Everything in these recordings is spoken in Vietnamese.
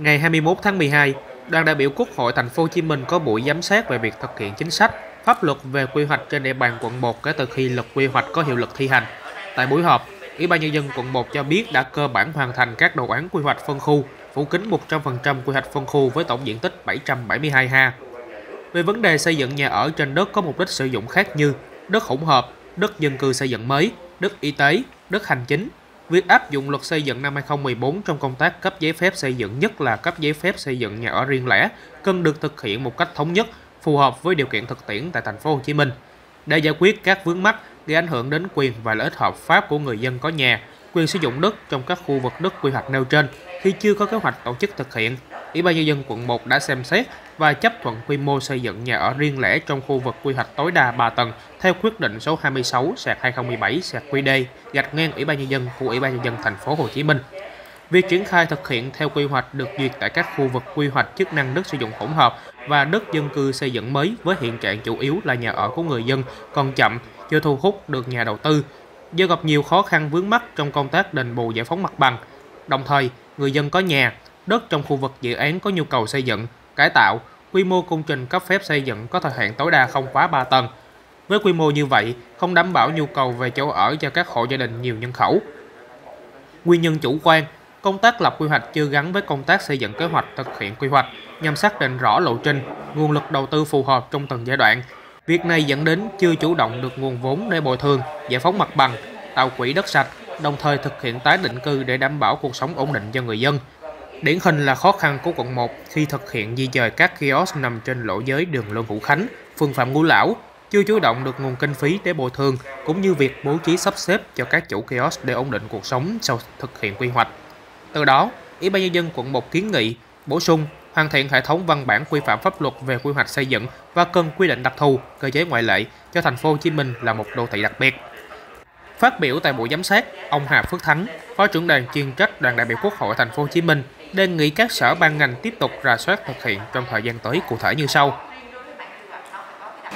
Ngày 21 tháng 12, Đoàn đại biểu Quốc hội Thành phố Hồ Chí Minh có buổi giám sát về việc thực hiện chính sách, pháp luật về quy hoạch trên địa bàn quận 1 kể từ khi luật quy hoạch có hiệu lực thi hành. Tại buổi họp, Ủy ban nhân dân quận 1 cho biết đã cơ bản hoàn thành các đồ án quy hoạch phân khu, phủ kín 100% quy hoạch phân khu với tổng diện tích 772 ha. Về vấn đề xây dựng nhà ở trên đất có mục đích sử dụng khác như đất hỗn hợp, đất dân cư xây dựng mới, đất y tế, đất hành chính, việc áp dụng luật xây dựng năm 2014 trong công tác cấp giấy phép xây dựng, nhất là cấp giấy phép xây dựng nhà ở riêng lẻ, cần được thực hiện một cách thống nhất, phù hợp với điều kiện thực tiễn tại Thành phố Hồ Chí Minh. Để giải quyết các vướng mắc gây ảnh hưởng đến quyền và lợi ích hợp pháp của người dân có nhà, quyền sử dụng đất trong các khu vực đất quy hoạch nêu trên khi chưa có kế hoạch tổ chức thực hiện, Ủy ban nhân dân quận 1 đã xem xét và chấp thuận quy mô xây dựng nhà ở riêng lẻ trong khu vực quy hoạch tối đa 3 tầng theo quyết định số 26/2017/QĐ-gạch ngang Ủy ban nhân dân của Ủy ban nhân dân Thành phố Hồ Chí Minh. Việc triển khai thực hiện theo quy hoạch được duyệt tại các khu vực quy hoạch chức năng đất sử dụng hỗn hợp và đất dân cư xây dựng mới với hiện trạng chủ yếu là nhà ở của người dân còn chậm, chưa thu hút được nhà đầu tư, do gặp nhiều khó khăn vướng mắc trong công tác đền bù giải phóng mặt bằng. Đồng thời, người dân có nhà, đất trong khu vực dự án có nhu cầu xây dựng, cải tạo, quy mô công trình cấp phép xây dựng có thời hạn tối đa không quá 3 tầng. Với quy mô như vậy, không đảm bảo nhu cầu về chỗ ở cho các hộ gia đình nhiều nhân khẩu. Nguyên nhân chủ quan, công tác lập quy hoạch chưa gắn với công tác xây dựng kế hoạch thực hiện quy hoạch nhằm xác định rõ lộ trình, nguồn lực đầu tư phù hợp trong từng giai đoạn. Việc này dẫn đến chưa chủ động được nguồn vốn để bồi thường, giải phóng mặt bằng, tạo quỹ đất sạch, đồng thời thực hiện tái định cư để đảm bảo cuộc sống ổn định cho người dân. Điển hình là khó khăn của quận 1 khi thực hiện di dời các kiosk nằm trên lộ giới đường Lê Vũ Khánh, phường Phạm Ngũ Lão, chưa chủ động được nguồn kinh phí để bồi thường, cũng như việc bố trí sắp xếp cho các chủ kiosk để ổn định cuộc sống sau thực hiện quy hoạch. Từ đó, Ủy ban nhân dân quận 1 kiến nghị bổ sung, hoàn thiện hệ thống văn bản quy phạm pháp luật về quy hoạch xây dựng và cần quy định đặc thù, cơ chế ngoại lệ cho Thành phố Hồ Chí Minh là một đô thị đặc biệt. Phát biểu tại buổi giám sát, ông Hà Phước Thắng, Phó trưởng đoàn chuyên trách Đoàn đại biểu Quốc hội Thành phố Hồ Chí Minh đề nghị các sở ban ngành tiếp tục rà soát thực hiện trong thời gian tới cụ thể như sau.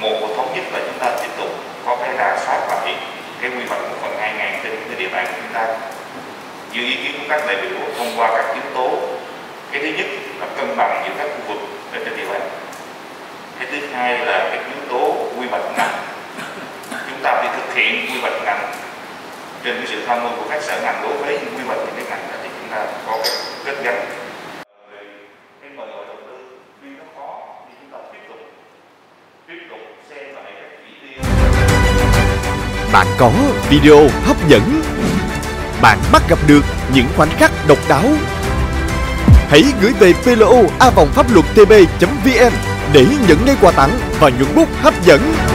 Một thống nhất là chúng ta tiếp tục có cái rà soát lại cái quy hoạch một phần 2.000 trên cái địa bàn của chúng ta. Như ý kiến của các đại biểu thông qua các yếu tố, cái thứ nhất là cân bằng giữa các khu vực ở trên địa bàn. Cái thứ hai là cái yếu tố quy hoạch ngành. Chúng ta phải thực hiện quy hoạch ngành trên cái sự tham mưu của các sở ngành đối với những quy hoạch những cái ngành thì chúng ta có cái kết gắn. Bạn có video hấp dẫn, bạn bắt gặp được những khoảnh khắc độc đáo. Hãy gửi về plo@vongphaplụt.tb.vn để nhận ngay quà tặng và nhuận bút hấp dẫn.